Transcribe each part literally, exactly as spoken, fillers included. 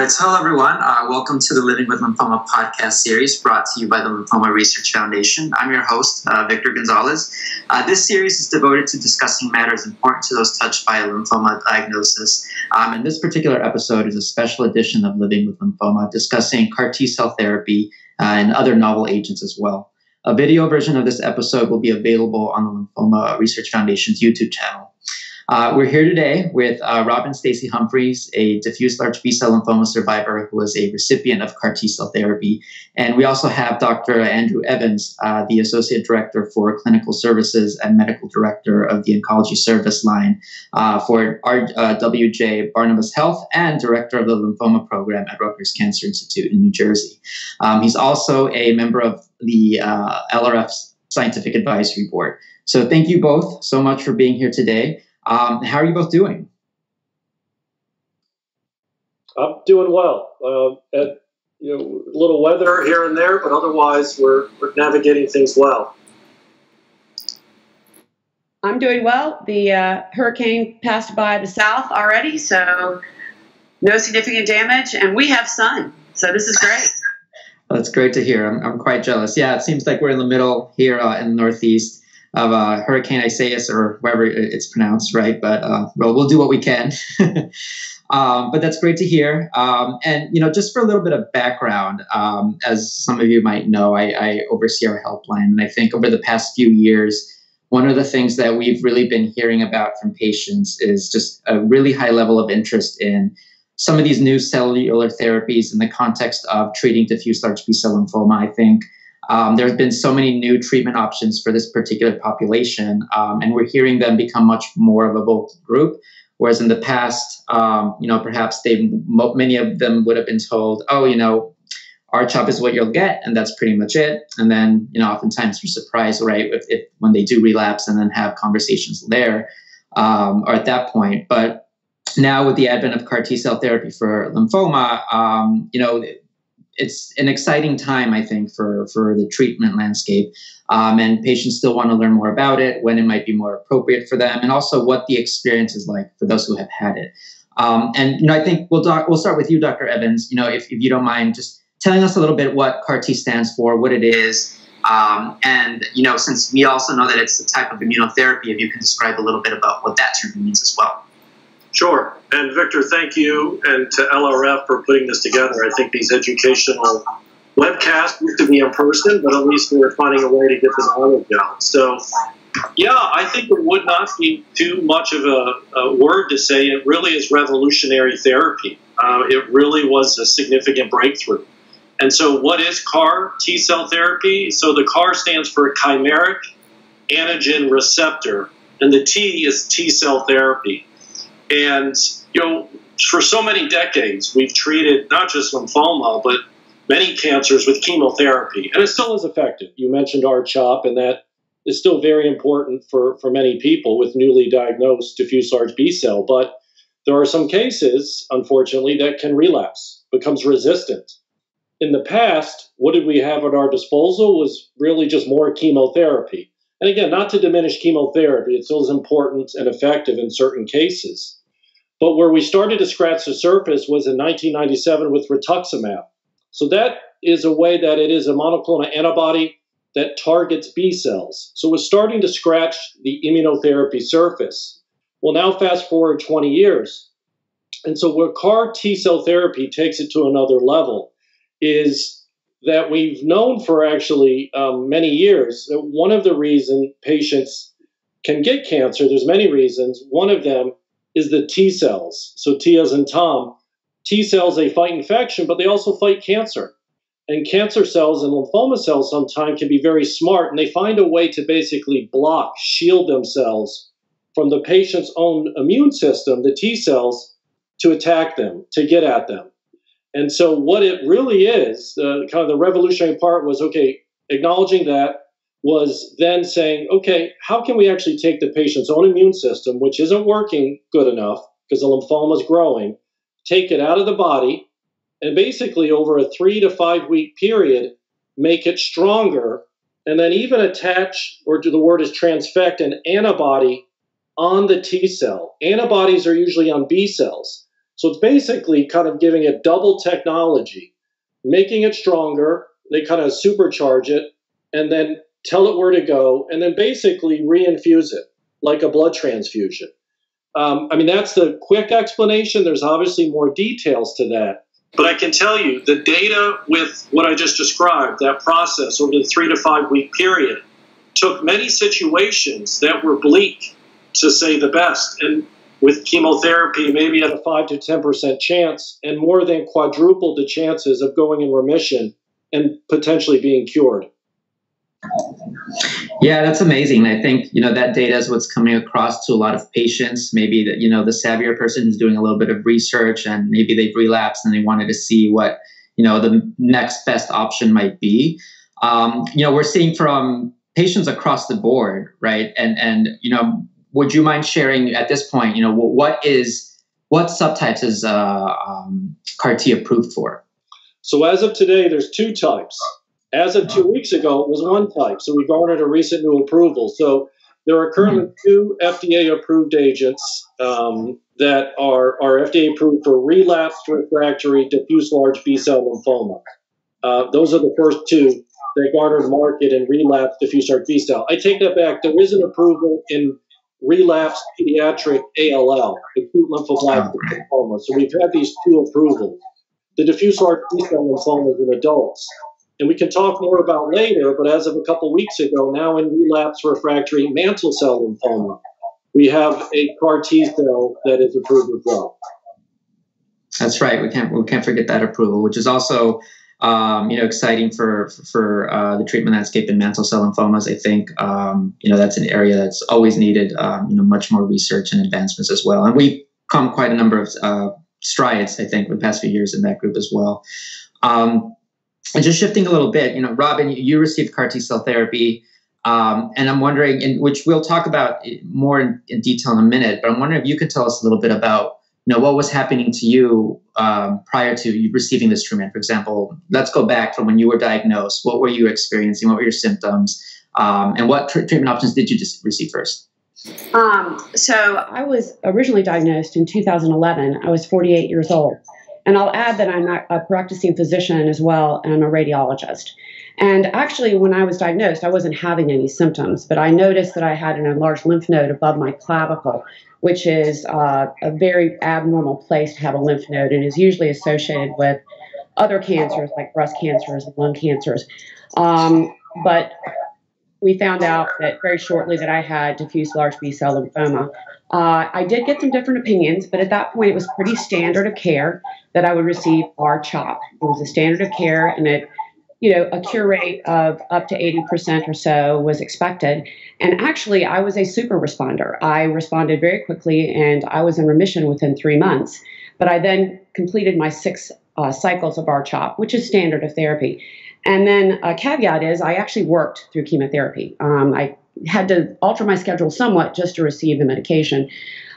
All right, so hello everyone. Uh, welcome to the Living with Lymphoma podcast series brought to you by the Lymphoma Research Foundation. I'm your host, uh, Victor Gonzalez. Uh, this series is devoted to discussing matters important to those touched by a lymphoma diagnosis. Um, and this particular episode is a special edition of Living with Lymphoma, discussing C A R T cell therapy uh, and other novel agents as well. A video version of this episode will be available on the Lymphoma Research Foundation's YouTube channel. Uh, we're here today with uh, Robyn Stacy-Humphries, a diffuse large B-cell lymphoma survivor who was a recipient of C A R T cell therapy. And we also have Doctor Andrew Evens, uh, the Associate Director for Clinical Services and Medical Director of the Oncology Service Line uh, for R W J Barnabas Health and Director of the Lymphoma Program at Rutgers Cancer Institute in New Jersey. Um, he's also a member of the uh, L R F's Scientific Advisory Board. So thank you both so much for being here today. Um, how are you both doing? I'm doing well. Um, and, you know, a little weather here and there, but otherwise we're, we're navigating things well. I'm doing well. The uh, hurricane passed by the south already, so no significant damage, and we have sun, so this is great. Well, that's great to hear. I'm, I'm quite jealous. Yeah, it seems like we're in the middle here uh, in the Northeast of uh, Hurricane Isaias, or wherever it's pronounced, right? But uh, well, we'll do what we can. um, but that's great to hear. Um, and you know, just for a little bit of background, um, as some of you might know, I, I oversee our helpline, and I think over the past few years, one of the things that we've really been hearing about from patients is just a really high level of interest in some of these new cellular therapies in the context of treating diffuse large B-cell lymphoma. I think. Um, there have been so many new treatment options for this particular population, um, and we're hearing them become much more of a vocal group, whereas in the past, um, you know, perhaps they, many of them would have been told, oh, you know, R CHOP is what you'll get, and that's pretty much it. And then, you know, oftentimes we're surprised, right, if, if, when they do relapse and then have conversations there um, or at that point. But now with the advent of C A R T cell therapy for lymphoma, um, you know, it's an exciting time, I think, for, for the treatment landscape. Um, and patients still want to learn more about it, when it might be more appropriate for them, and also what the experience is like for those who have had it. Um, and, you know, I think we'll, doc we'll start with you, Doctor Evans, you know, if, if you don't mind just telling us a little bit what C A R T stands for, what it is. Um, and, you know, since we also know that it's the type of immunotherapy, if you can describe a little bit about what that term means as well. Sure. And Victor, thank you, and to L R F for putting this together. I think these educational webcasts used to be in person, but at least we were finding a way to get this audio down. So, yeah, I think it would not be too much of a, a word to say it really is revolutionary therapy. Uh, it really was a significant breakthrough. And so what is C A R T-cell therapy? So the C A R stands for chimeric antigen receptor, and the T is T-cell therapy. And, you know, for so many decades, we've treated not just lymphoma, but many cancers with chemotherapy. And it still is effective. You mentioned R CHOP, and that is still very important for, for many people with newly diagnosed diffuse large B-cell. But there are some cases, unfortunately, that can relapse, becomes resistant. In the past, what did we have at our disposal was really just more chemotherapy. And again, not to diminish chemotherapy, it still is important and effective in certain cases. But where we started to scratch the surface was in nineteen ninety-seven with rituximab. So that is a way that it is a monoclonal antibody that targets B cells. So we're starting to scratch the immunotherapy surface. Well, now fast forward twenty years. And so where C A R T-cell therapy takes it to another level is that we've known for actually um, many years that one of the reasons patients can get cancer, there's many reasons, one of them is the T cells. So T as in Tom, T cells, they fight infection, but they also fight cancer. And cancer cells and lymphoma cells sometimes can be very smart, and they find a way to basically block, shield themselves from the patient's own immune system, the T cells, to attack them, to get at them. And so what it really is, uh, kind of the revolutionary part was, okay, acknowledging that was then saying, okay, how can we actually take the patient's own immune system, which isn't working good enough because the lymphoma is growing, take it out of the body, and basically over a three to five week period, make it stronger, and then even attach, or the word is transfect, an antibody on the T cell. Antibodies are usually on B cells. So it's basically kind of giving it double technology, making it stronger. They kind of supercharge it and then tell it where to go and then basically reinfuse it like a blood transfusion. Um, I mean, that's the quick explanation. There's obviously more details to that. But I can tell you the data with what I just described, that process over the three to five week period, took many situations that were bleak, to say the best, and with chemotherapy maybe at a five to ten percent chance, and more than quadrupled the chances of going in remission and potentially being cured. Yeah, that's amazing. I think, you know, that data is what's coming across to a lot of patients. Maybe that, you know, the savvier person who's doing a little bit of research and maybe they've relapsed and they wanted to see what, you know, the next best option might be. Um, you know, we're seeing from patients across the board, right? And, and, you know, would you mind sharing at this point, you know, what is, what subtypes is uh, um, C A R-T approved for? So as of today, there's two types. As of two weeks ago, it was one type, so we garnered a recent new approval. So there are currently two F D A-approved agents um, that are, are F D A-approved for relapsed refractory diffuse large B-cell lymphoma. Uh, those are the first two that garnered market in relapsed diffuse large B-cell. I take that back. There is an approval in relapsed pediatric A L L, acute lymphoblastic lymphoma. So we've had these two approvals. The diffuse large B-cell lymphomas in adults, and we can talk more about later, but as of a couple weeks ago, now in relapse refractory mantle cell lymphoma, we have a C A R-T cell that is approved as well. That's right. We can't we can't forget that approval, which is also um, you know, exciting for for uh, the treatment landscape in mantle cell lymphomas. I think um, you know, that's an area that's always needed um, you know, much more research and advancements as well. And we've come quite a number of uh, strides, I think, in the past few years in that group as well. Um, And just shifting a little bit, you know, Robyn, you received C A R-T cell therapy, um, and I'm wondering, and which we'll talk about more in, in detail in a minute, but I'm wondering if you could tell us a little bit about, you know, what was happening to you um, prior to you receiving this treatment. For example, let's go back from when you were diagnosed. What were you experiencing? What were your symptoms? Um, and what tr- treatment options did you just receive first? Um, so I was originally diagnosed in two thousand eleven. I was forty-eight years old. And I'll add that I'm a practicing physician as well, and I'm a radiologist. And actually, when I was diagnosed, I wasn't having any symptoms, but I noticed that I had an enlarged lymph node above my clavicle, which is uh, a very abnormal place to have a lymph node and is usually associated with other cancers like breast cancers and lung cancers. Um, but we found out that very shortly that I had diffuse large B-cell lymphoma. Uh, I did get some different opinions, but at that point it was pretty standard of care that I would receive R CHOP. It was a standard of care, and it, you know, a cure rate of up to eighty percent or so was expected. And actually, I was a super responder. I responded very quickly, and I was in remission within three months. But I then completed my six uh, cycles of R CHOP, which is standard of therapy. And then a caveat is I actually worked through chemotherapy. Um, I had to alter my schedule somewhat just to receive the medication.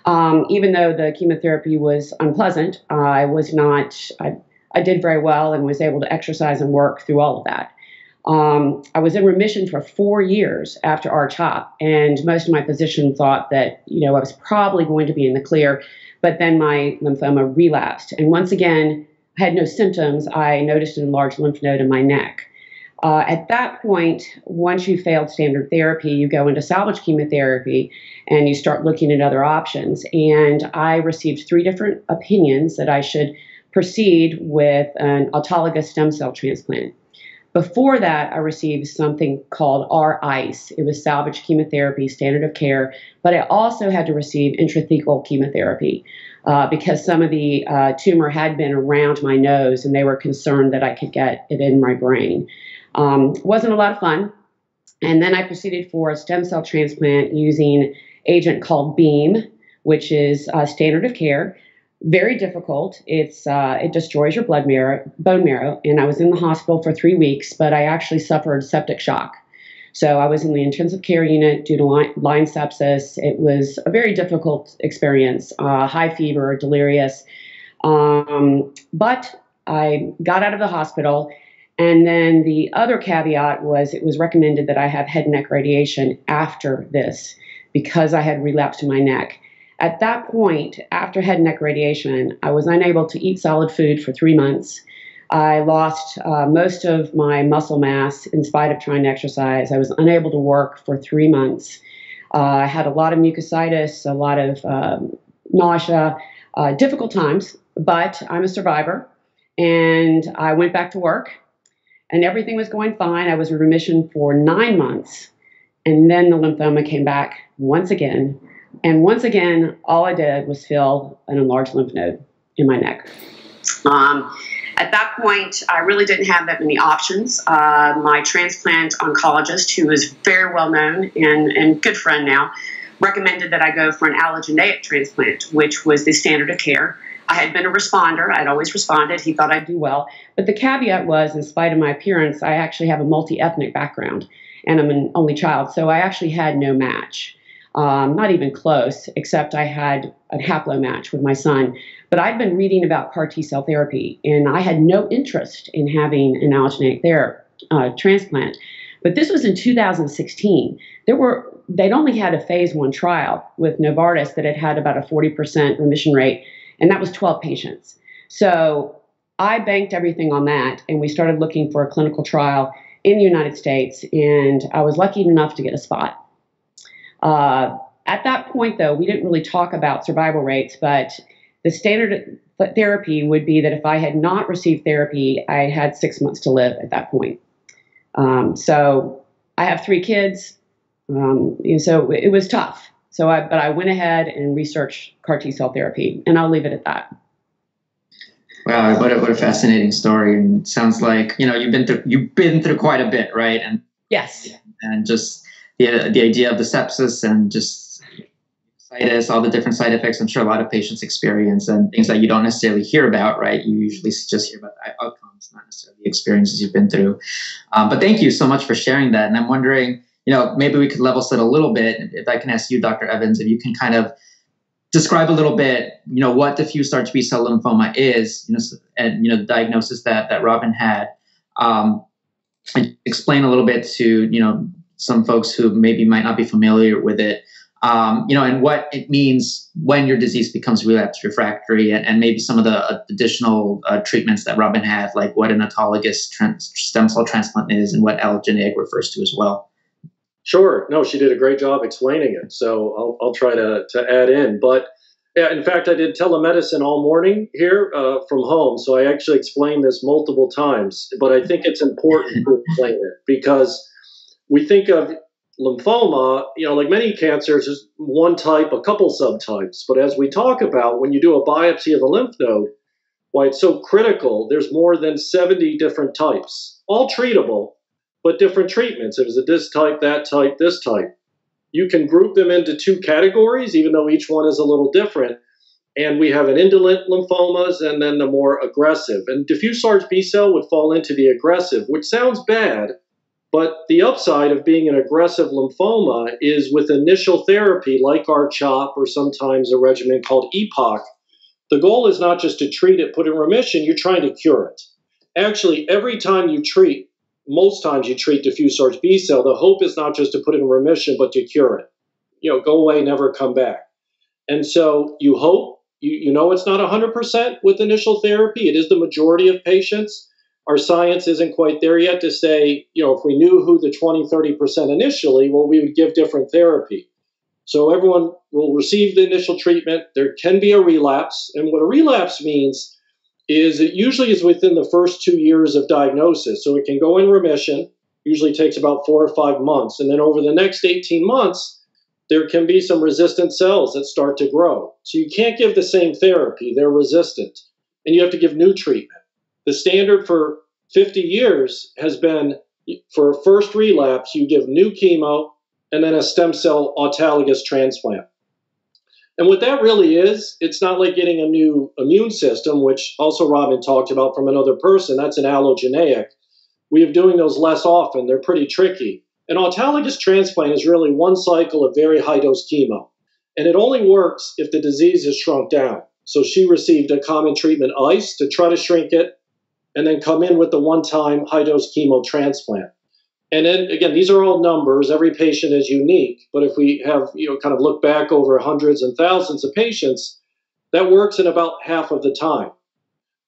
Um, even though the chemotherapy was unpleasant, uh, I was not, I, I did very well and was able to exercise and work through all of that. Um, I was in remission for four years after R CHOP, and most of my physicians thought that, you know, I was probably going to be in the clear, but then my lymphoma relapsed. And once again, I had no symptoms. I noticed an enlarged lymph node in my neck. Uh, at that point, once you failed standard therapy, you go into salvage chemotherapy and you start looking at other options. And I received three different opinions that I should proceed with an autologous stem cell transplant. Before that, I received something called R ICE. It was salvage chemotherapy, standard of care, but I also had to receive intrathecal chemotherapy uh, because some of the uh, tumor had been around my nose and they were concerned that I could get it in my brain. Um, wasn't a lot of fun. And then I proceeded for a stem cell transplant using agent called BEAM, which is uh, standard of care. Very difficult. It's uh, it destroys your blood marrow, bone marrow. And I was in the hospital for three weeks, but I actually suffered septic shock. So I was in the intensive care unit due to line, line sepsis. It was a very difficult experience. Uh, high fever, delirious. Um, but I got out of the hospital. And then the other caveat was it was recommended that I have head and neck radiation after this because I had relapsed in my neck. At that point, after head and neck radiation, I was unable to eat solid food for three months. I lost uh, most of my muscle mass in spite of trying to exercise. I was unable to work for three months. Uh, I had a lot of mucositis, a lot of um, nausea, uh, difficult times, but I'm a survivor. And I went back to work, and everything was going fine. I was in remission for nine months. And then the lymphoma came back once again. And once again, all I did was feel an enlarged lymph node in my neck. Um, at that point, I really didn't have that many options. Uh, my transplant oncologist, who is very well known and, and good friend now, recommended that I go for an allogeneic transplant, which was the standard of care. I had been a responder. I'd always responded. He thought I'd do well. But the caveat was, in spite of my appearance, I actually have a multi-ethnic background, and I'm an only child. So I actually had no match. Um, not even close, except I had a haplo match with my son. But I'd been reading about C A R T cell therapy, and I had no interest in having an allogeneic ther- uh, transplant. But this was in two thousand sixteen. There were they'd only had a phase one trial with Novartis that had had about a forty percent remission rate, and that was twelve patients. So I banked everything on that, and we started looking for a clinical trial in the United States, and I was lucky enough to get a spot. Uh, at that point, though, we didn't really talk about survival rates, but the standard therapy would be that if I had not received therapy, I had six months to live at that point. Um, so I have three kids, um, and so it was tough. So I, but I went ahead and researched C A R T cell therapy, and I'll leave it at that. Wow, what a, what a fascinating story! And sounds like you know you've been through you've been through quite a bit, right? And yes, and just. The, the idea of the sepsis and just situs, all the different side effects, I'm sure a lot of patients experience, and things that you don't necessarily hear about, right? You usually just hear about the outcomes, not necessarily the experiences you've been through. Um, but thank you so much for sharing that. And I'm wondering, you know, maybe we could level set a little bit. If I can ask you, Doctor Evans, if you can kind of describe a little bit, you know, what diffuse large B-cell lymphoma is, you know, and, you know, the diagnosis that, that Robyn had. Um, and explain a little bit to, you know, some folks who maybe might not be familiar with it, um, you know, and what it means when your disease becomes relapse refractory, and, and maybe some of the additional uh, treatments that Robyn had, like what an autologous trans stem cell transplant is and what allogeneic refers to as well. Sure. No, she did a great job explaining it. So I'll, I'll try to, to add in. But yeah, in fact, I did telemedicine all morning here uh, from home. So I actually explained this multiple times, but I think it's important to explain it because we think of lymphoma, you know, like many cancers, as one type, a couple subtypes. But as we talk about, when you do a biopsy of the lymph node, why it's so critical, there's more than seventy different types, all treatable, but different treatments. If it's this type, that type, this type. You can group them into two categories, even though each one is a little different. And we have an indolent lymphomas and then the more aggressive. And diffuse large B-cell would fall into the aggressive, which sounds bad. But the upside of being an aggressive lymphoma is with initial therapy like our CHOP or sometimes a regimen called EPOCH, the goal is not just to treat it, put it in remission, you're trying to cure it. Actually, every time you treat, most times you treat diffuse large B-cell, the hope is not just to put it in remission, but to cure it. You know, go away, never come back. And so you hope, you, you know it's not one hundred percent with initial therapy, it is the majority of patients. Our science isn't quite there yet to say, you know, if we knew who the twenty, thirty percent initially, well, we would give different therapy. So everyone will receive the initial treatment. There can be a relapse. And what a relapse means is it usually is within the first two years of diagnosis. So it can go in remission, usually takes about four or five months. And then over the next eighteen months, there can be some resistant cells that start to grow. So you can't give the same therapy. They're resistant. And you have to give new treatment. The standard for fifty years has been for a first relapse, you give new chemo and then a stem cell autologous transplant. And what that really is, it's not like getting a new immune system, which also Robyn talked about from another person. That's an allogeneic. We are doing those less often. They're pretty tricky. An autologous transplant is really one cycle of very high-dose chemo. And it only works if the disease is shrunk down. So she received a common treatment, ICE, to try to shrink it, and then come in with the one-time high-dose chemo transplant. And then, again, these are all numbers. Every patient is unique. But if we have, you know, kind of look back over hundreds and thousands of patients, that works in about half of the time.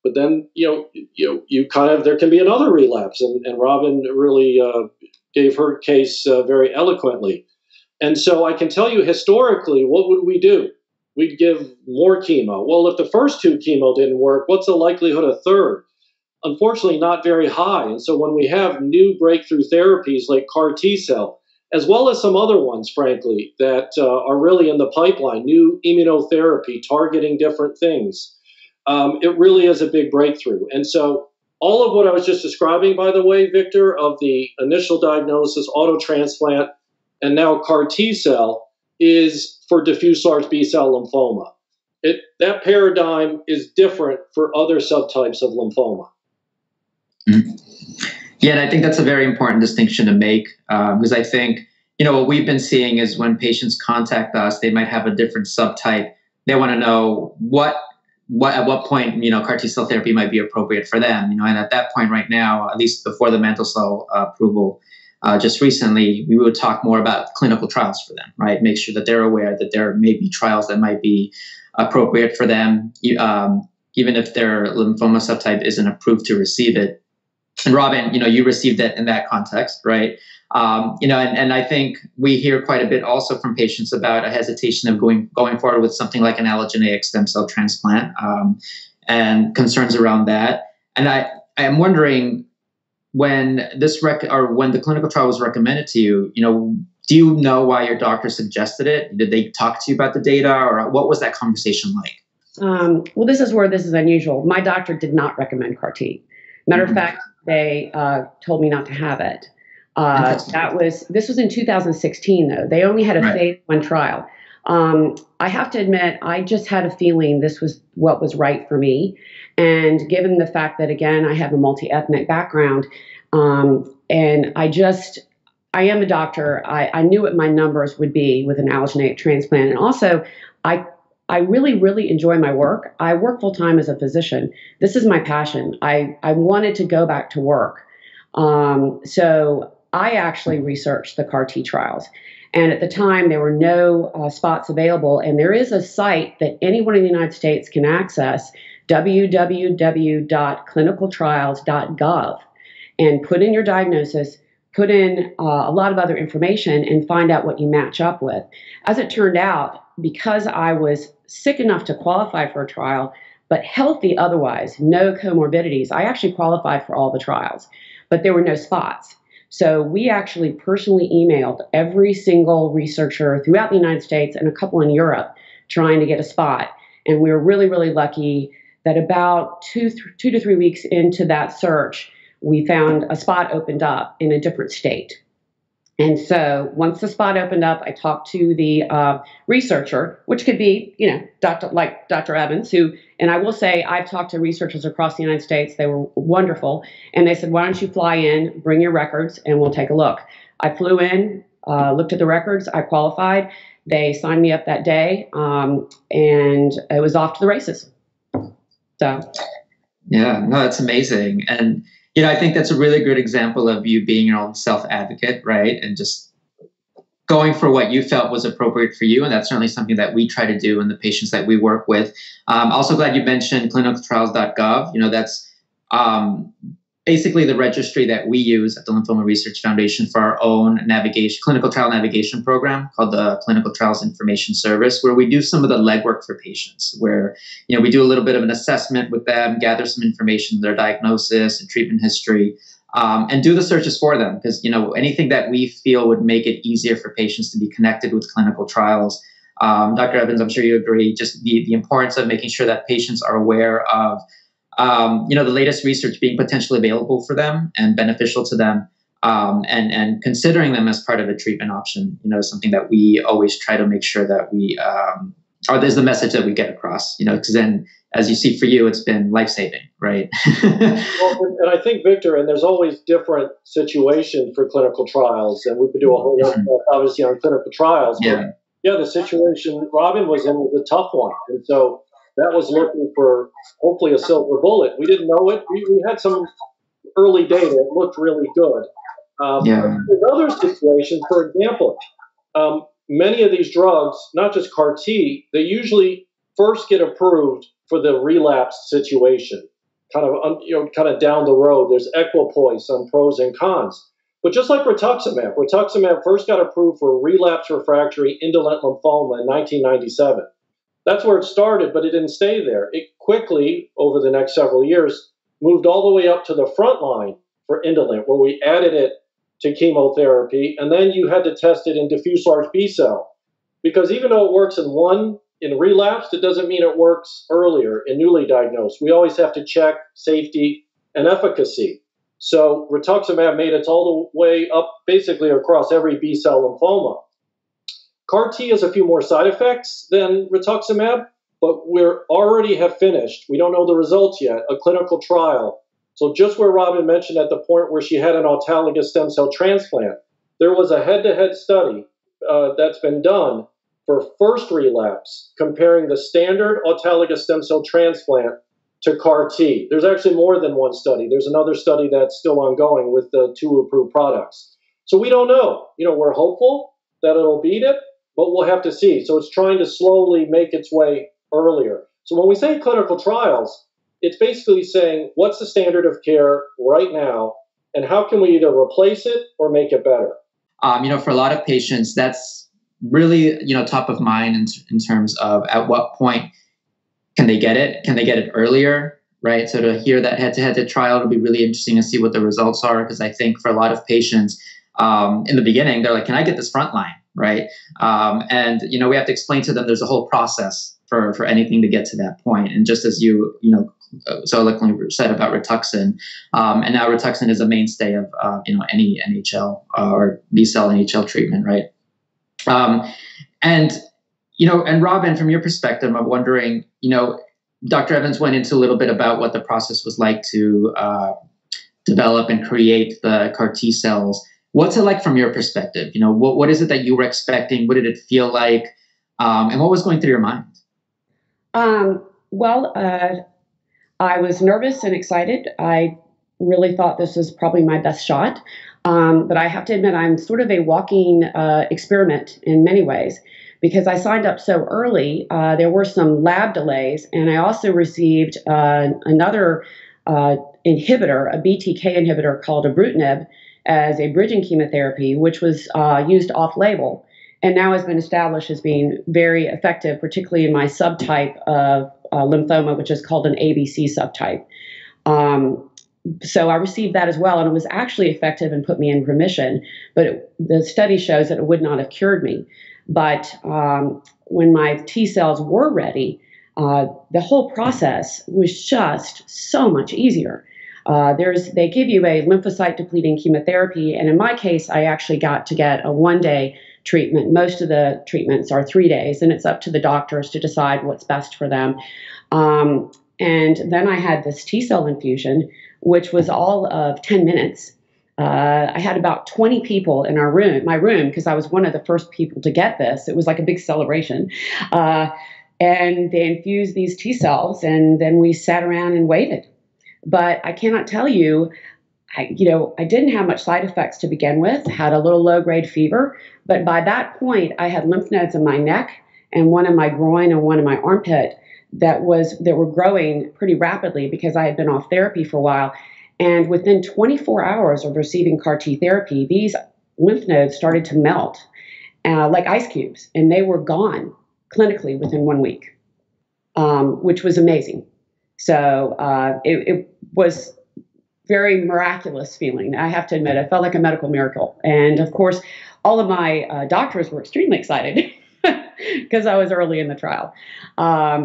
But then, you know, you, you kind of, there can be another relapse. And, and Robyn really uh, gave her case uh, very eloquently. And so I can tell you historically, what would we do? We'd give more chemo. Well, if the first two chemo didn't work, what's the likelihood of third? Unfortunately, not very high. And so when we have new breakthrough therapies like C A R T cell, as well as some other ones, frankly, that uh, are really in the pipeline, new immunotherapy targeting different things, um, it really is a big breakthrough. And so all of what I was just describing, by the way, Victor, of the initial diagnosis, autotransplant, and now C A R T cell is for diffuse large B-cell lymphoma. It, that paradigm is different for other subtypes of lymphoma. Mm-hmm. Yeah, and I think that's a very important distinction to make um, because I think, you know, what we've been seeing is when patients contact us, they might have a different subtype. They want to know what, what at what point, you know, C A R T cell therapy might be appropriate for them. You know, and at that point right now, at least before the mantle cell uh, approval, uh, just recently, we would talk more about clinical trials for them, right? Make sure that they're aware that there may be trials that might be appropriate for them, um, even if their lymphoma subtype isn't approved to receive it. And Robyn, you know, you received that in that context, right? Um, you know, and, and I think we hear quite a bit also from patients about a hesitation of going going forward with something like an allogeneic stem cell transplant um, and concerns around that. And I, I am wondering when this rec or when the clinical trial was recommended to you, you know, do you know why your doctor suggested it? Did they talk to you about the data, or what was that conversation like? Um, well, this is where this is unusual. My doctor did not recommend C A R T. Matter of mm-hmm. fact, they uh, told me not to have it. Uh, that was this was in two thousand sixteen, though. They only had a right. phase one trial. Um, I have to admit, I just had a feeling this was what was right for me. And given the fact that, again, I have a multi-ethnic background, um, and I just, I am a doctor. I, I knew what my numbers would be with an allogeneic transplant. And also, I I really, really enjoy my work. I work full-time as a physician. This is my passion. I, I wanted to go back to work. Um, so I actually researched the C A R T trials. And at the time, there were no uh, spots available. And there is a site that anyone in the United States can access, w w w dot clinical trials dot gov, and put in your diagnosis, put in uh, a lot of other information, and find out what you match up with. As it turned out, because I was sick enough to qualify for a trial, but healthy otherwise, no comorbidities, I actually qualified for all the trials, but there were no spots. So we actually personally emailed every single researcher throughout the United States and a couple in Europe trying to get a spot. And we were really, really lucky that about two, th two to three weeks into that search, we found a spot opened up in a different state. And so once the spot opened up, I talked to the uh, researcher, which could be, you know, Doctor like Doctor Evans, who, and I will say I've talked to researchers across the United States. They were wonderful. And they said, why don't you fly in, bring your records, and we'll take a look. I flew in, uh, looked at the records. I qualified. They signed me up that day, um, and it was off to the races. So. Yeah, no, that's amazing. And you know, I think that's a really good example of you being your own self-advocate, right? And just going for what you felt was appropriate for you. And that's certainly something that we try to do in the patients that we work with. Um, also glad you mentioned clinical trials dot gov. You know, that's um, basically the registry that we use at the Lymphoma Research Foundation for our own navigation, clinical trial navigation program called the Clinical Trials Information Service, where we do some of the legwork for patients, where, you know, we do a little bit of an assessment with them, gather some information, their diagnosis and treatment history, um, and do the searches for them. Because, you know, anything that we feel would make it easier for patients to be connected with clinical trials. Um, Doctor Evans, I'm sure you agree, just the, the importance of making sure that patients are aware of Um, you know, the latest research being potentially available for them and beneficial to them, um, and, and considering them as part of a treatment option, you know, is something that we always try to make sure that we, um, or there's the message that we get across, you know, because then, as you see for you, it's been life-saving, right? Well, and I think, Victor, and there's always different situations for clinical trials, and we could do a whole lot, obviously, on clinical trials. But yeah. yeah, the situation Robyn was in was a tough one, and so that was looking for, hopefully, a silver bullet. We didn't know it. We, we had some early data. It looked really good. Um, yeah. In other situations, for example, um, many of these drugs, not just C A R T, they usually first get approved for the relapse situation, kind of you know, kind of down the road. There's equipoise on pros and cons. But just like rituximab, rituximab first got approved for relapse refractory indolent lymphoma in nineteen ninety-seven. That's where it started, but it didn't stay there. It quickly, over the next several years, moved all the way up to the front line for indolent, where we added it to chemotherapy, and then you had to test it in diffuse large B-cell. Because even though it works in one, in relapse, it doesn't mean it works earlier in newly diagnosed. We always have to check safety and efficacy. So rituximab made it all the way up, basically across every B-cell lymphoma. C A R T has a few more side effects than rituximab, but we already have finished, we don't know the results yet, a clinical trial. So just where Robyn mentioned at the point where she had an autologous stem cell transplant, there was a head-to-head study uh, that's been done for first relapse, comparing the standard autologous stem cell transplant to C A R T. There's actually more than one study. There's another study that's still ongoing with the two approved products. So we don't know. You know, we're hopeful that it'll beat it, but we'll have to see. So it's trying to slowly make its way earlier. So when we say clinical trials, it's basically saying, what's the standard of care right now, and how can we either replace it or make it better? Um, you know, for a lot of patients, that's really, you know, top of mind in, in terms of at what point can they get it? Can they get it earlier, right? So to hear that head-to-head trial, it'll be really interesting to see what the results are, because I think for a lot of patients, um, in the beginning, they're like, can I get this frontline, right? Um, and, you know, we have to explain to them there's a whole process for, for anything to get to that point. And just as you, you know, so eloquently said about Rituxan, um, and now Rituxan is a mainstay of uh, you know any N H L uh, or B-cell N H L treatment, right? Um, and you know, and Robyn, from your perspective, I'm wondering, you know, Doctor Evans went into a little bit about what the process was like to uh, develop and create the C A R T cells. What's it like from your perspective? You know, what what is it that you were expecting? What did it feel like? Um, and what was going through your mind? Um, well. Uh... I was nervous and excited. I really thought this was probably my best shot. Um, but I have to admit, I'm sort of a walking uh, experiment in many ways, because I signed up so early. Uh, there were some lab delays, and I also received uh, another uh, inhibitor, a B T K inhibitor called ibrutinib, as a bridging chemotherapy, which was uh, used off-label and now has been established as being very effective, particularly in my subtype of Uh, lymphoma, which is called an A B C subtype. Um, so I received that as well, and it was actually effective and put me in remission, but it, the study shows that it would not have cured me. But um, when my T cells were ready, uh, the whole process was just so much easier. Uh, there's, they give you a lymphocyte depleting chemotherapy, and in my case, I actually got to get a one-day treatment. Most of the treatments are three days, and it's up to the doctors to decide what's best for them. Um, and then I had this T-cell infusion, which was all of ten minutes. Uh, I had about twenty people in our room, my room, because I was one of the first people to get this. It was like a big celebration. Uh, and they infused these T-cells, and then we sat around and waited. But I cannot tell you, I, you know, I didn't have much side effects to begin with, had a little low-grade fever, but by that point, I had lymph nodes in my neck and one in my groin and one in my armpit that was that were growing pretty rapidly because I had been off therapy for a while. And within twenty-four hours of receiving C A R T therapy, these lymph nodes started to melt uh, like ice cubes, and they were gone clinically within one week, um, which was amazing. So uh, it, it was... very miraculous feeling. I have to admit, I felt like a medical miracle. And of course, all of my uh, doctors were extremely excited because I was early in the trial. Um,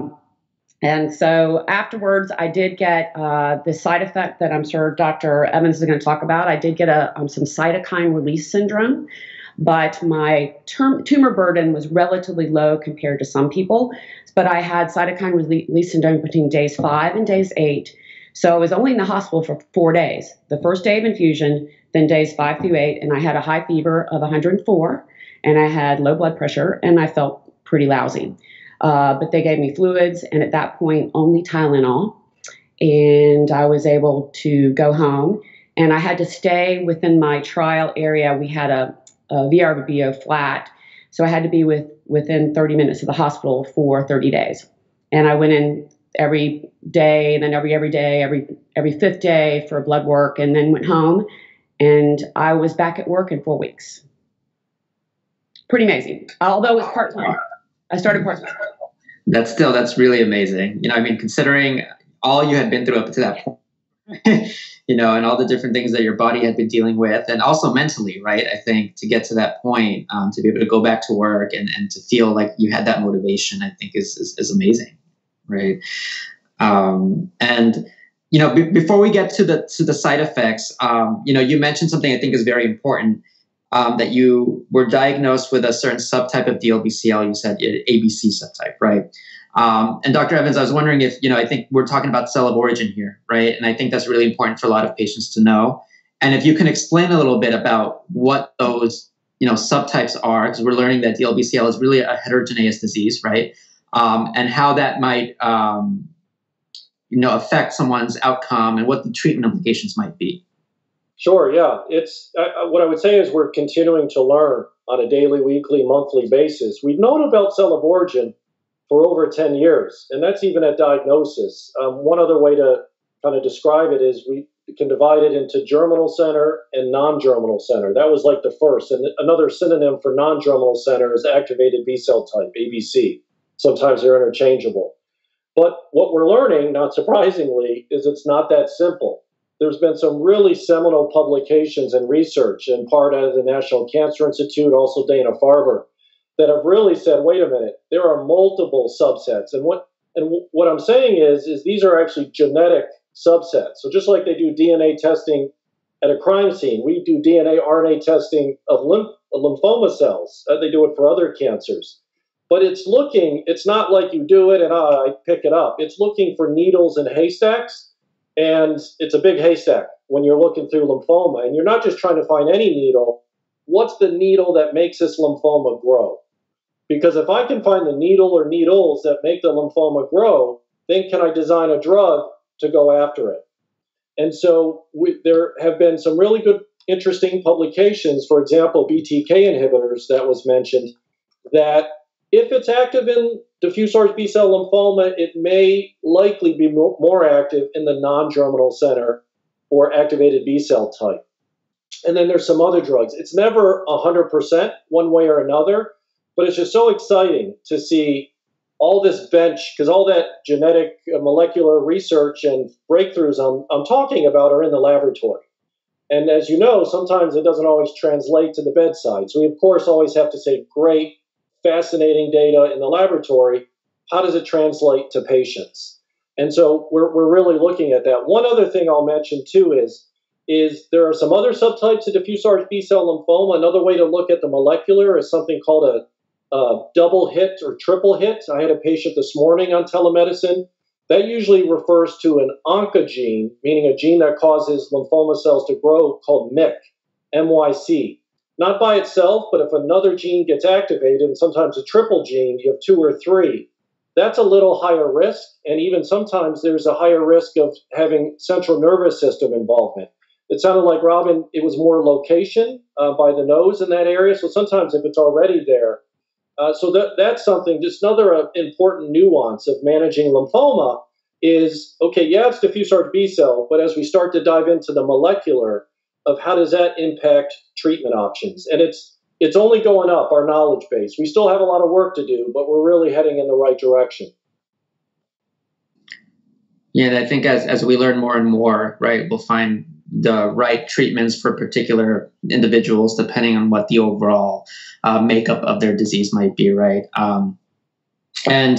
and so afterwards, I did get uh, the side effect that I'm sure Doctor Evans is going to talk about. I did get a, um, some cytokine release syndrome, but my term, tumor burden was relatively low compared to some people. But I had cytokine release syndrome between days five and days eight. So I was only in the hospital for four days, the first day of infusion, then days five through eight, and I had a high fever of one hundred four, and I had low blood pressure, and I felt pretty lousy. Uh, but they gave me fluids, and at that point, only Tylenol, and I was able to go home and I had to stay within my trial area. We had a, a V R B O flat, so I had to be with, within thirty minutes of the hospital for thirty days. And I went in every day, and then every every day, every every fifth day for blood work, and then went home. And I was back at work in four weeks. Pretty amazing, although it was part time. I started part time. That's still that's really amazing. You know, I mean, considering all you had been through up to that point, you know, and all the different things that your body had been dealing with, and also mentally, right? I think to get to that point, um, to be able to go back to work and and to feel like you had that motivation, I think is is, is amazing, right? Um, and you know, b before we get to the to the side effects, um, you know, you mentioned something I think is very important. Um, that you were diagnosed with a certain subtype of D L B C L, you said A B C subtype, right? Um, and Doctor Evans, I was wondering if, you know, I think we're talking about cell of origin here, right? And I think that's really important for a lot of patients to know. And if you can explain a little bit about what those, you know, subtypes are, because we're learning that D L B C L is really a heterogeneous disease, right? Um, and how that might, um, you know, affect someone's outcome and what the treatment implications might be. Sure, yeah. It's uh, what I would say is we're continuing to learn on a daily, weekly, monthly basis. We've known about cell of origin for over ten years, and that's even at diagnosis. Um, one other way to kind of describe it is we can divide it into germinal center and non-germinal center. That was like the first. And another synonym for non-germinal center is activated B-cell type, A B C. Sometimes they're interchangeable. But what we're learning, not surprisingly, is it's not that simple. There's been some really seminal publications and research, in part out of the National Cancer Institute, also Dana-Farber, that have really said, wait a minute, there are multiple subsets. And what and what I'm saying is, is these are actually genetic subsets. So just like they do D N A testing at a crime scene, we do D N A, R N A testing of lymph lymphoma cells. Uh, they do it for other cancers. But it's looking, it's not like you do it and uh, I pick it up. It's looking for needles in haystacks. And it's a big haystack when you're looking through lymphoma. And you're not just trying to find any needle. What's the needle that makes this lymphoma grow? Because if I can find the needle or needles that make the lymphoma grow, then can I design a drug to go after it? And so we, there have been some really good, interesting publications, for example, B T K inhibitors that was mentioned, that if it's active in diffuse large B-cell lymphoma, it may likely be more active in the non-germinal center or activated B-cell type. And then there's some other drugs. It's never one hundred percent one way or another, but it's just so exciting to see all this bench, because all that genetic molecular research and breakthroughs I'm, I'm talking about are in the laboratory. And as you know, sometimes it doesn't always translate to the bedside. So we, of course, always have to say, great, fascinating data in the laboratory, how does it translate to patients? And so we're, we're really looking at that. One other thing I'll mention too is, is there are some other subtypes of diffuse large B-cell lymphoma. Another way to look at the molecular is something called a, a double hit or triple hit. I had a patient this morning on telemedicine. That usually refers to an oncogene, meaning a gene that causes lymphoma cells to grow, called M Y C, M Y C. Not by itself, but if another gene gets activated, and sometimes a triple gene, you have two or three, that's a little higher risk. And even sometimes there's a higher risk of having central nervous system involvement. It sounded like, Robyn, it was more location uh, by the nose in that area. So sometimes if it's already there. Uh, so that, that's something, just another uh, important nuance of managing lymphoma is, okay, yeah, it's diffuse large B-cell, but as we start to dive into the molecular of how does that impact treatment options. And it's it's only going up, our knowledge base. We still have a lot of work to do, but we're really heading in the right direction. Yeah, and I think as, as we learn more and more, right, we'll find the right treatments for particular individuals depending on what the overall uh, makeup of their disease might be, right? Um, and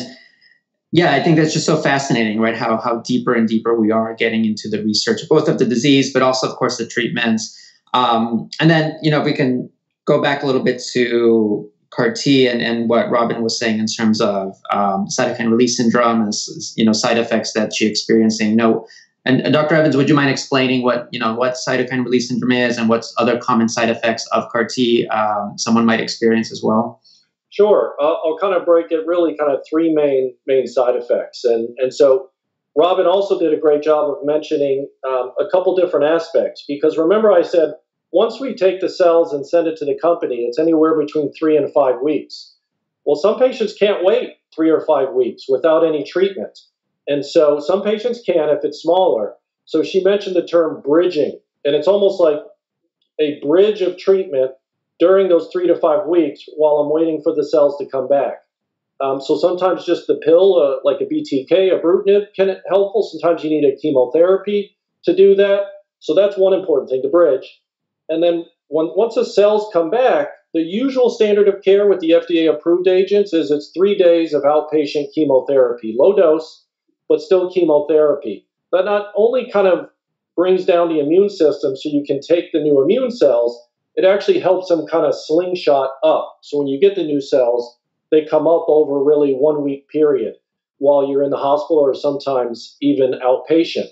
yeah, I think that's just so fascinating, right? How how deeper and deeper we are getting into the research, both of the disease, but also, of course, the treatments. Um, and then, you know, if we can go back a little bit to C A R T and, and what Robyn was saying in terms of um, cytokine release syndrome and, you know, side effects that she experiencing. You know, and, and Doctor Evans, would you mind explaining what, you know, what cytokine release syndrome is and what's other common side effects of C A R T um, someone might experience as well? Sure. I'll, I'll kind of break it really kind of three main main side effects. And, and so Robyn also did a great job of mentioning um, a couple different aspects, because remember I said, once we take the cells and send it to the company, it's anywhere between three and five weeks. Well, some patients can't wait three or five weeks without any treatment. And so some patients can if it's smaller. So she mentioned the term bridging, and it's almost like a bridge of treatment during those three to five weeks while I'm waiting for the cells to come back. Um, so sometimes just the pill, uh, like a B T K, ibrutinib, can be helpful. Sometimes you need a chemotherapy to do that. So that's one important thing, to bridge. And then when, once the cells come back, the usual standard of care with the F D A-approved agents is it's three days of outpatient chemotherapy, low dose, but still chemotherapy. That not only kind of brings down the immune system so you can take the new immune cells, it actually helps them kind of slingshot up. So when you get the new cells, they come up over really one week period while you're in the hospital or sometimes even outpatient.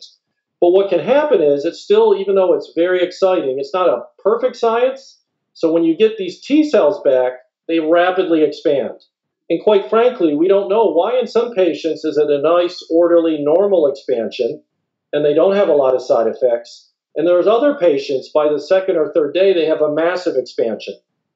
But what can happen is it's still, even though it's very exciting, it's not a perfect science. So when you get these T cells back, they rapidly expand. And quite frankly, we don't know why in some patients is it a nice, orderly, normal expansion, and they don't have a lot of side effects. And there's other patients, by the second or third day, they have a massive expansion.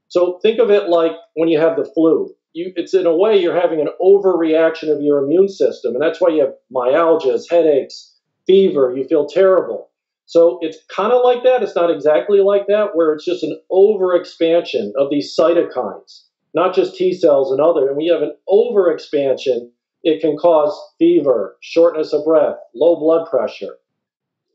So think of it like when you have the flu. You, it's in a way you're having an overreaction of your immune system, and that's why you have myalgias, headaches, fever, you feel terrible. So it's kind of like that. It's not exactly like that, where it's just an overexpansion of these cytokines, not just T cells and other. And we have an overexpansion. It can cause fever, shortness of breath, low blood pressure.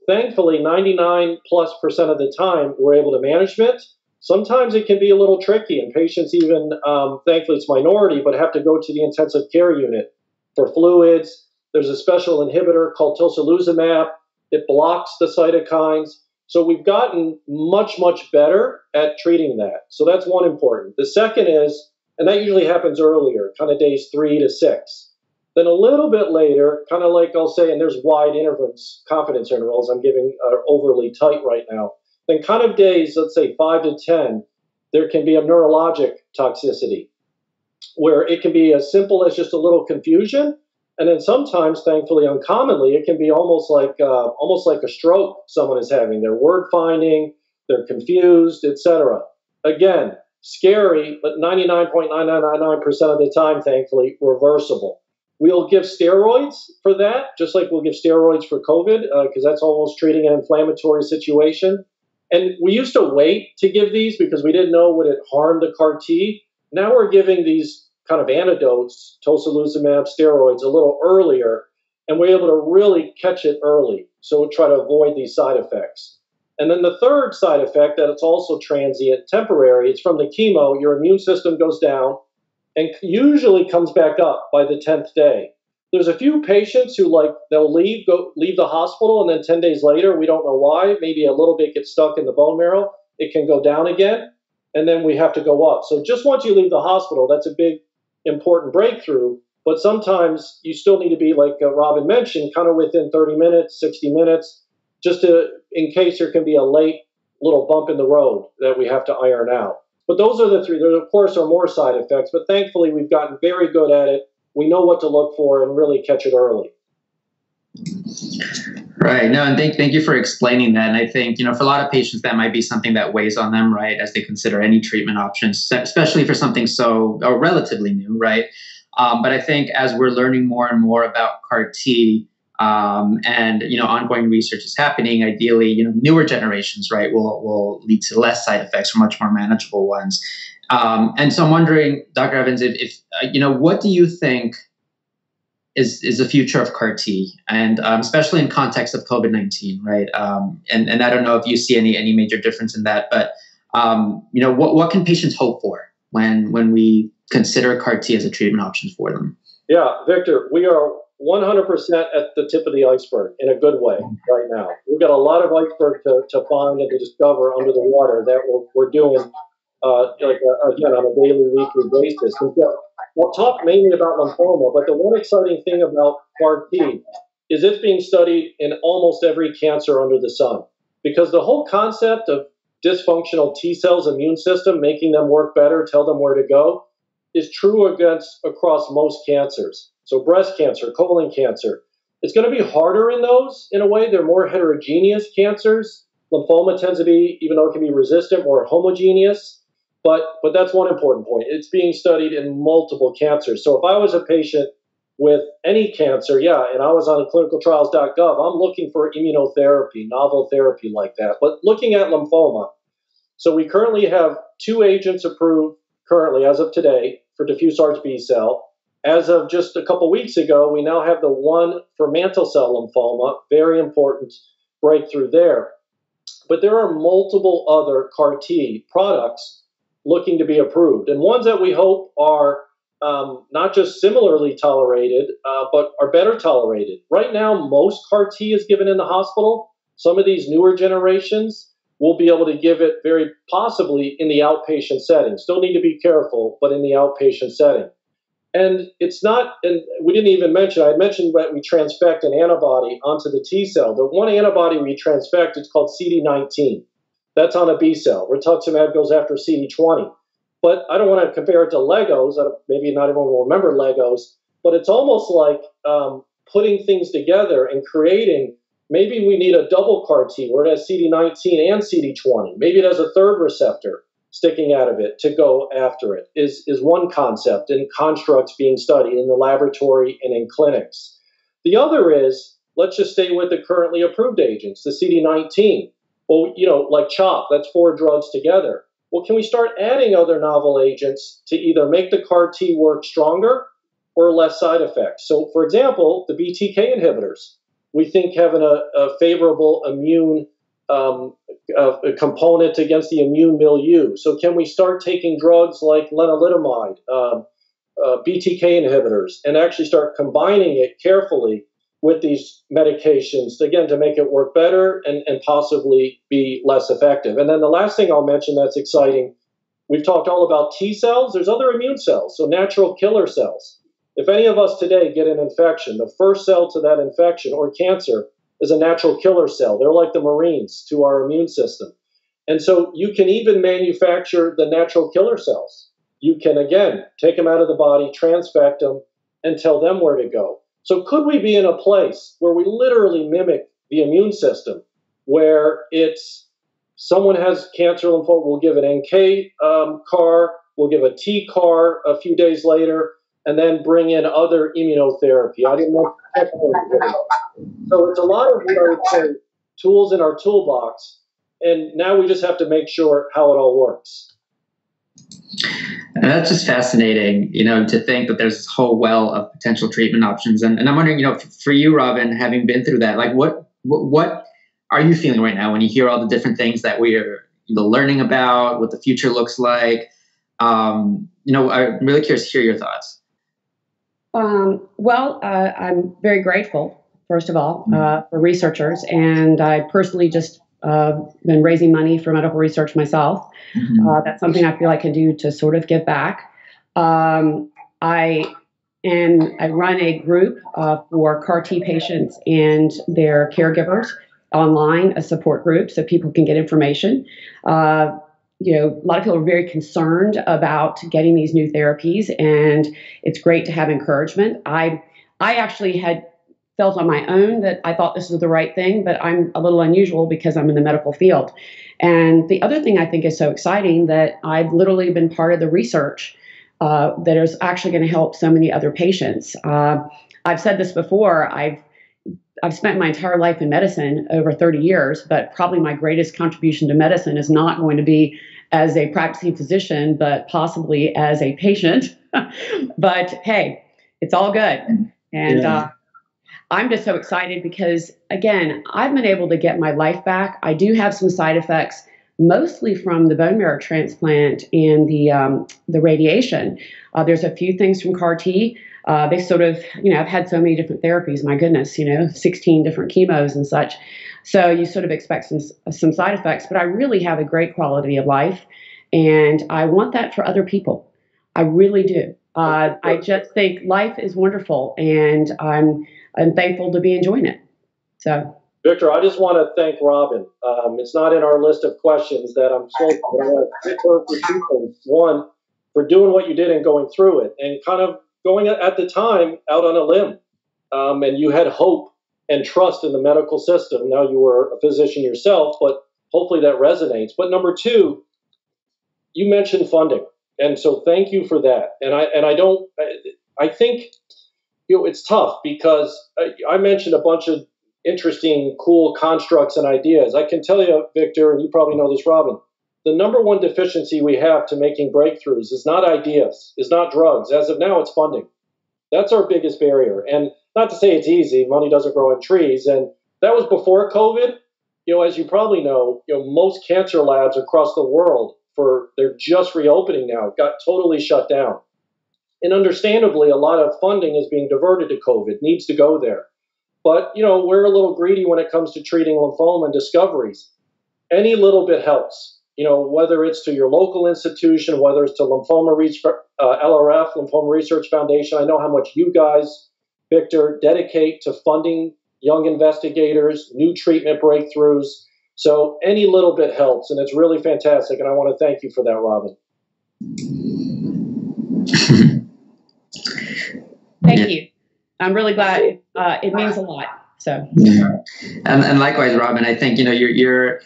Thankfully, ninety-nine plus percent of the time, we're able to manage it. Sometimes it can be a little tricky, and patients even, um, thankfully it's minority, but have to go to the intensive care unit for fluids. There's a special inhibitor called tocilizumab. It blocks the cytokines. So we've gotten much, much better at treating that. So that's one important. The second is, and that usually happens earlier, kind of days three to six. Then a little bit later, kind of like I'll say, and there's wide intervals, confidence intervals, I'm giving are overly tight right now. Then kind of days, let's say five to ten, there can be a neurologic toxicity where it can be as simple as just a little confusion. And then sometimes, thankfully, uncommonly, it can be almost like uh, almost like a stroke someone is having. They're word finding, they're confused, et cetera. Again, scary, but ninety-nine point nine nine nine nine percent of the time, thankfully, reversible. We'll give steroids for that, just like we'll give steroids for COVID, because uh, that's almost treating an inflammatory situation. And we used to wait to give these because we didn't know would it harm the C A R T. Now we're giving these kind of antidotes, tocilizumab, steroids, a little earlier, and we're able to really catch it early. So we'll try to avoid these side effects. And then the third side effect that it's also transient, temporary, it's from the chemo. Your immune system goes down and usually comes back up by the tenth day. There's a few patients who, like, they'll leave, go leave the hospital, and then ten days later, we don't know why, maybe a little bit gets stuck in the bone marrow. It can go down again, and then we have to go up. So just once you leave the hospital, that's a big, important breakthrough. But sometimes you still need to be, like uh, Robyn mentioned, kind of within thirty minutes, sixty minutes, just to, in case there can be a late little bump in the road that we have to iron out. But those are the three. There, of course, are more side effects, but thankfully we've gotten very good at it. We know what to look for and really catch it early. Right. No, and thank, thank you for explaining that. And I think, you know, for a lot of patients, that might be something that weighs on them, right, as they consider any treatment options, especially for something so uh, relatively new, right? Um, but I think as we're learning more and more about C A R T um, and, you know, ongoing research is happening, ideally, you know, newer generations, right, will, will lead to less side effects or much more manageable ones. Um, and so I'm wondering, Doctor Evans, if, if uh, you know, what do you think is is the future of C A R T, and um, especially in context of COVID nineteen, right? Um, and and I don't know if you see any any major difference in that, but um, you know, what what can patients hope for when when we consider C A R T as a treatment option for them? Yeah, Victor, we are one hundred percent at the tip of the iceberg in a good way right now. We've got a lot of iceberg to to find and to discover under the water that we're we're doing. Uh, like uh, again, on a daily, weekly basis. And so we'll talk mainly about lymphoma, but the one exciting thing about C A R T is it's being studied in almost every cancer under the sun, because the whole concept of dysfunctional T cells, immune system, making them work better, tell them where to go, is true against across most cancers. So breast cancer, colon cancer, It's going to be harder in those, in a way. They're more heterogeneous cancers. Lymphoma tends to be, even though it can be resistant, more homogeneous. But, but that's one important point. It's being studied in multiple cancers. So if I was a patient with any cancer, yeah, and I was on clinical trials dot gov, I'm looking for immunotherapy, novel therapy like that. But looking at lymphoma, so we currently have two agents approved currently as of today for diffuse large B-cell. As of just a couple weeks ago, we now have the one for mantle cell lymphoma, very important breakthrough there. But there are multiple other C A R T products looking to be approved, and ones that we hope are um, not just similarly tolerated, uh, but are better tolerated. Right now, most C A R T is given in the hospital. Some of these newer generations will be able to give it very possibly in the outpatient setting. Still need to be careful, but in the outpatient setting. And it's not, and we didn't even mention, I mentioned that we transfect an antibody onto the T cell. The one antibody we transfect, it's called C D nineteen. That's on a B cell. Rituximab goes after C D twenty. But I don't want to compare it to Legos. Maybe not everyone will remember Legos. But it's almost like um, putting things together and creating, maybe we need a double C A R T where it has C D nineteen and C D twenty. Maybe it has a third receptor sticking out of it to go after it is, is one concept and constructs being studied in the laboratory and in clinics. The other is, let's just stay with the currently approved agents, the C D nineteen. Well, you know, like CHOP, that's four drugs together. Well, can we start adding other novel agents to either make the C A R T work stronger or less side effects? So, for example, the B T K inhibitors, we think having a, a favorable immune Um, a, a component against the immune milieu. So can we start taking drugs like lenalidomide, um, uh, B T K inhibitors, and actually start combining it carefully with these medications, again, to make it work better and, and possibly be less effective? And then the last thing I'll mention that's exciting, we've talked all about T cells. There's other immune cells, so natural killer cells. If any of us today get an infection, the first cell to that infection or cancer is a natural killer cell. They're like the Marines to our immune system. And so you can even manufacture the natural killer cells. You can, again, take them out of the body, transfect them, and tell them where to go. So could we be in a place where we literally mimic the immune system, where it's someone has cancer lymphoma, we'll give an N K um, C A R, we'll give a T C A R a few days later, and then bring in other immunotherapy. I didn't know. So it's a lot of, you know, say, tools in our toolbox, and now we just have to make sure how it all works. And that's just fascinating, you know, to think that there's this whole well of potential treatment options. And, and I'm wondering, you know, for you, Robyn, having been through that, like what, what, what are you feeling right now when you hear all the different things that we're learning about, what the future looks like? Um, you know, I'm really curious to hear your thoughts. Um, well, uh, I'm very grateful, first of all, uh, for researchers. And I personally just uh, been raising money for medical research myself. Mm-hmm. Uh, that's something I feel I can do to sort of give back. Um, I am, I run a group uh, for C A R T patients and their caregivers online, a support group, so people can get information. Uh, You know, a lot of people are very concerned about getting these new therapies, and it's great to have encouragement. I, I actually had felt on my own that I thought this was the right thing, but I'm a little unusual because I'm in the medical field. And the other thing I think is so exciting that I've literally been part of the research uh, that is actually going to help so many other patients. Uh, I've said this before. I've I've spent my entire life in medicine, over thirty years, but probably my greatest contribution to medicine is not going to be as a practicing physician, but possibly as a patient. But hey, it's all good. And yeah. uh, I'm just so excited because, again, I've been able to get my life back. I do have some side effects, mostly from the bone marrow transplant and the, um, the radiation. Uh, there's a few things from C A R T. Uh, they sort of, you know, I've had so many different therapies, my goodness, you know, sixteen different chemos and such. So you sort of expect some, some side effects, but I really have a great quality of life, and I want that for other people. I really do. Uh, I just think life is wonderful, and I'm, I'm thankful to be enjoying it. So, Victor, I just want to thank Robyn. Um, it's not in our list of questions that I'm supposed to, but I want to thank her for two things. One, for doing what you did and going through it, and kind of going at the time out on a limb, um, and you had hope and trust in the medical system. Now, you are a physician yourself, but hopefully that resonates. But number two, you mentioned funding. And so thank you for that. And I, and I don't, I think, you know, it's tough because I, I mentioned a bunch of interesting, cool constructs and ideas. I can tell you, Victor, and you probably know this, Robyn, the number one deficiency we have to making breakthroughs is not ideas, is not drugs. As of now, it's funding. That's our biggest barrier. And not to say it's easy, money doesn't grow on trees. And that was before COVID. You know, as you probably know, you know, most cancer labs across the world, for they're just reopening now, got totally shut down. And understandably, a lot of funding is being diverted to COVID, needs to go there. But, you know, we're a little greedy when it comes to treating lymphoma and discoveries. Any little bit helps, you know, whether it's to your local institution, whether it's to Lymphoma Research, uh, L R F, Lymphoma Research Foundation. I know how much you guys, Victor, dedicate to funding young investigators, new treatment breakthroughs. So any little bit helps, and it's really fantastic. And I want to thank you for that, Robyn. Thank yeah. you. I'm really glad. Uh, it means a lot. So, yeah. and, and likewise, Robyn, I think, you know, you're, you're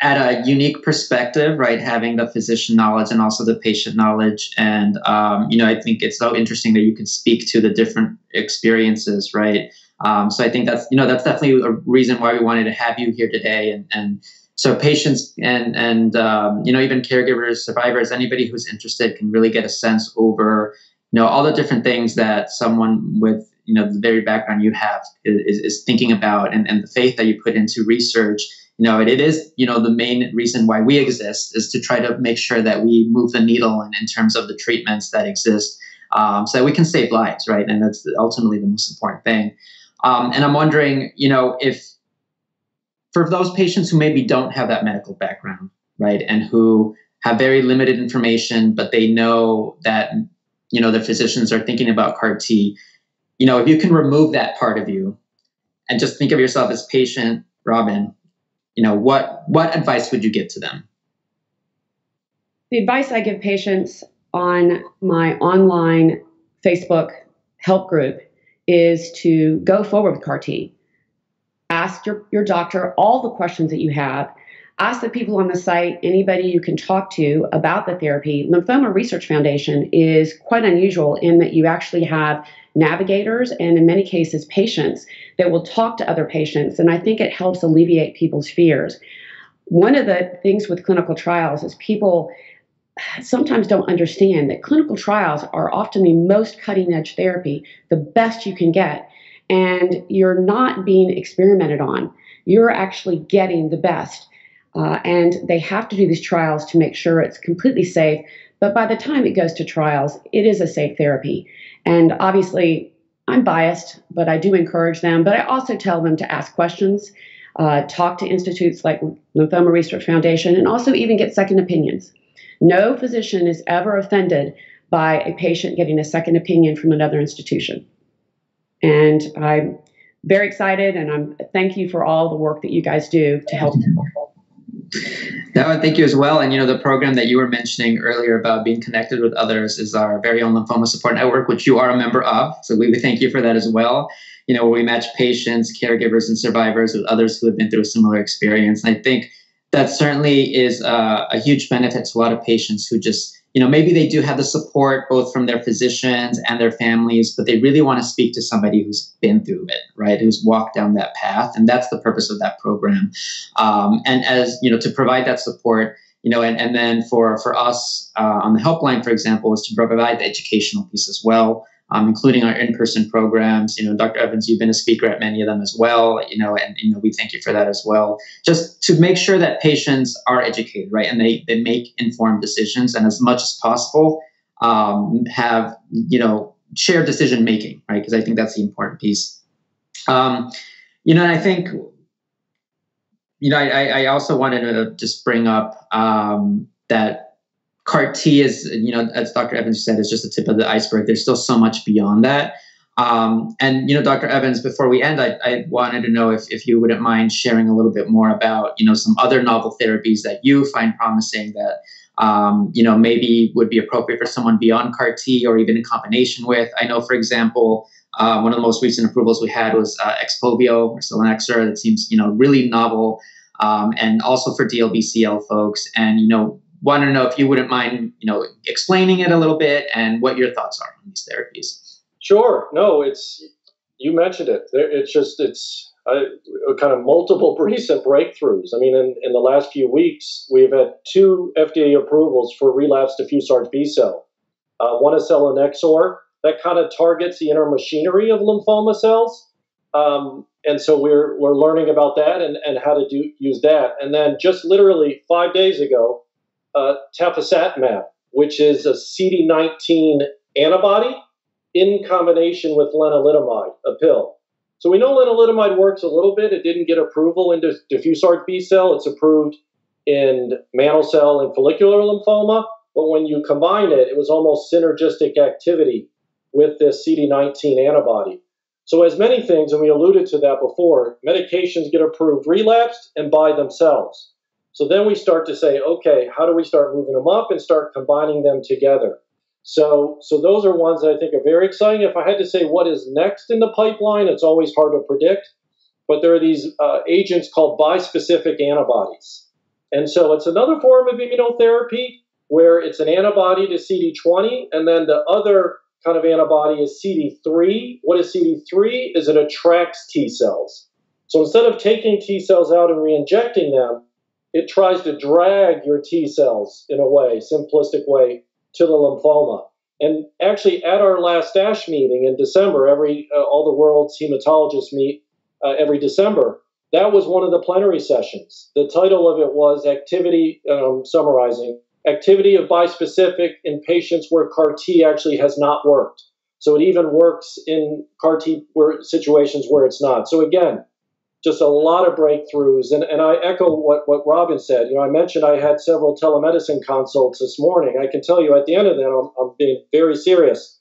at a unique perspective, right? Having the physician knowledge and also the patient knowledge. And, um, you know, I think it's so interesting that you can speak to the different experiences, right? Um, so I think that's, you know, that's definitely a reason why we wanted to have you here today. And, and so patients and, and um, you know, even caregivers, survivors, anybody who's interested can really get a sense over, you know, all the different things that someone with, you know, the very background you have is, is thinking about, and, and the faith that you put into research. You know, it, it is, you know, the main reason why we exist is to try to make sure that we move the needle in, in terms of the treatments that exist, um, so that we can save lives, right? And that's ultimately the most important thing. Um, and I'm wondering, you know, if for those patients who maybe don't have that medical background, right, and who have very limited information, but they know that, you know, their physicians are thinking about C A R T, you know, if you can remove that part of you and just think of yourself as patient Robyn, you know, what, what advice would you give to them? The advice I give patients on my online Facebook help group is to go forward with C A R T. Ask your, your doctor all the questions that you have. Ask the people on the site, anybody you can talk to about the therapy. Lymphoma Research Foundation is quite unusual in that you actually have navigators and in many cases patients that will talk to other patients, and I think it helps alleviate people's fears. One of the things with clinical trials is people sometimes don't understand that clinical trials are often the most cutting-edge therapy, the best you can get, and you're not being experimented on. You're actually getting the best. Uh, and they have to do these trials to make sure it's completely safe. But by the time it goes to trials, it is a safe therapy. And obviously, I'm biased, but I do encourage them. But I also tell them to ask questions, uh, talk to institutes like Lymphoma Research Foundation, and also even get second opinions. No physician is ever offended by a patient getting a second opinion from another institution. And I'm very excited, and I'm thank you for all the work that you guys do to help people. No, I thank you as well. And, you know, the program that you were mentioning earlier about being connected with others is our very own Lymphoma Support Network, which you are a member of. So we thank you for that as well. You know, where we match patients, caregivers, and survivors with others who have been through a similar experience. And I think that certainly is a, a huge benefit to a lot of patients who just, you know, maybe they do have the support both from their physicians and their families, but they really want to speak to somebody who's been through it, right? Who's walked down that path. And that's the purpose of that program. Um, and as, you know, to provide that support, you know, and, and then for, for us uh, on the helpline, for example, is to provide the educational piece as well, um, including our in-person programs. You know, Doctor Evans, you've been a speaker at many of them as well, you know, and, you know, we thank you for that as well, just to make sure that patients are educated, right, and they, they make informed decisions, and as much as possible, um, have, you know, shared decision-making, right, because I think that's the important piece. Um, you know, and I think, you know, I, I also wanted to just bring up um, that C A R T is, you know, as Doctor Evans said, is just the tip of the iceberg. There's still so much beyond that. Um, and, you know, Doctor Evans, before we end, I, I wanted to know if, if you wouldn't mind sharing a little bit more about, you know, some other novel therapies that you find promising that, um, you know, maybe would be appropriate for someone beyond C A R T or even in combination with. I know, for example, Uh, one of the most recent approvals we had was uh, Xpovio or selinexor. That seems, you know, really novel, um, and also for D L B C L folks. And, you know, want to know if you wouldn't mind, you know, explaining it a little bit and what your thoughts are on these therapies. Sure. No, it's, you mentioned it. It's just, it's a, a kind of multiple recent breakthroughs. I mean, in, in the last few weeks, we've had two F D A approvals for relapsed diffuse large B-cell. Uh, one is selinexor. That kind of targets the inner machinery of lymphoma cells. Um, and so we're we're learning about that and, and how to do use that. And then just literally five days ago, uh, Tafasitamab, which is a C D nineteen antibody in combination with lenalidomide, a pill. So we know lenalidomide works a little bit. It didn't get approval in diffuse large B-cell. It's approved in mantle cell and follicular lymphoma. But when you combine it, it was almost synergistic activity with this C D nineteen antibody. So as many things, and we alluded to that before, medications get approved relapsed and by themselves. So then we start to say, okay, how do we start moving them up and start combining them together? So, so those are ones that I think are very exciting. If I had to say what is next in the pipeline, it's always hard to predict, but there are these uh, agents called bispecific antibodies. And so it's another form of immunotherapy where it's an antibody to C D twenty, and then the other kind of antibody is C D three. What is C D three? Is it attracts T cells. So instead of taking T cells out and reinjecting them, it tries to drag your T cells in a way, simplistic way, to the lymphoma. And actually at our last ASH meeting in December, every uh, all the world's hematologists meet uh, every December, that was one of the plenary sessions. The title of it was Activity, um, summarizing, Activity of Bispecific in Patients Where C A R T Actually Has Not Worked. So it even works in C A R T where, situations where it's not. So again, just a lot of breakthroughs. And, and I echo what, what Robyn said. You know, I mentioned I had several telemedicine consults this morning. I can tell you at the end of that, I'm, I'm being very serious,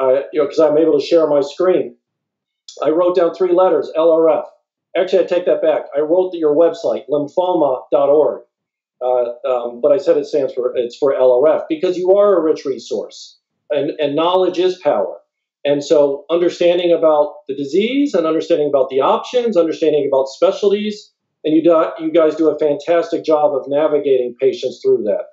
uh, you know, because I'm able to share my screen. I wrote down three letters, L R F. Actually, I take that back. I wrote your website, lymphoma dot org. Uh, um, but I said it stands for, it's for L R F, because you are a rich resource, and, and knowledge is power. And so understanding about the disease and understanding about the options, understanding about specialties, and you, do, you guys do a fantastic job of navigating patients through that.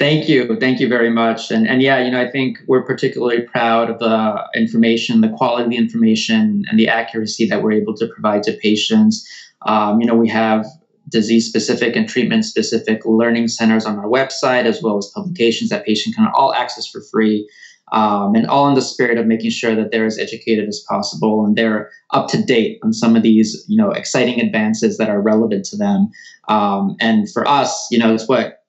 Thank you. Thank you very much. And, and yeah, you know, I think we're particularly proud of the information, the quality of the information, and the accuracy that we're able to provide to patients. Um, you know, we have disease-specific and treatment-specific learning centers on our website, as well as publications that patients can all access for free, um, and all in the spirit of making sure that they're as educated as possible and they're up to date on some of these, you know, exciting advances that are relevant to them. Um, and for us, you know, it's what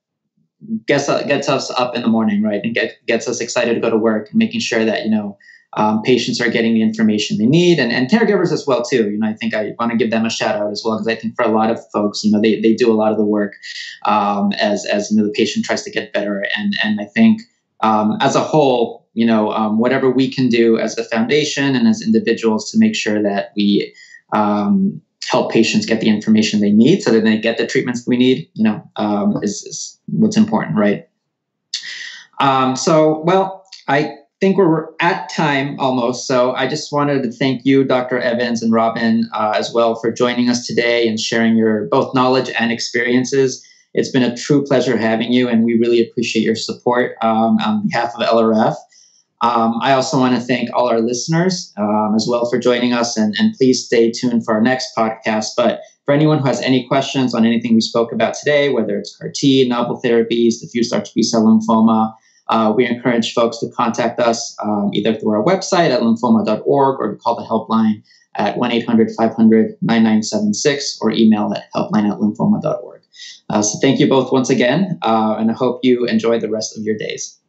gets, gets us up in the morning, right, and get, gets us excited to go to work, and making sure that, you know, Um, patients are getting the information they need, and, and caregivers as well, too. You know, I think I want to give them a shout out as well, because I think for a lot of folks, you know, they, they do a lot of the work um, as, as, you know, the patient tries to get better. And, and I think um, as a whole, you know, um, whatever we can do as a foundation and as individuals to make sure that we um, help patients get the information they need so that they get the treatments we need, you know, um, is, is what's important, right? Um, so, well, I... I think we're at time almost, so I just wanted to thank you, Doctor Evans and Robyn, uh, as well, for joining us today and sharing your both knowledge and experiences. It's been a true pleasure having you, and we really appreciate your support um, on behalf of L R F. Um, I also want to thank all our listeners um, as well for joining us, and, and please stay tuned for our next podcast. But for anyone who has any questions on anything we spoke about today, whether it's C A R T, novel therapies, diffuse large B-cell lymphoma, Uh, we encourage folks to contact us um, either through our website at lymphoma dot org, or to call the helpline at one eight hundred, five hundred, nine nine seven six, or email at helpline at lymphoma dot org. Uh, so thank you both once again, uh, and I hope you enjoy the rest of your days.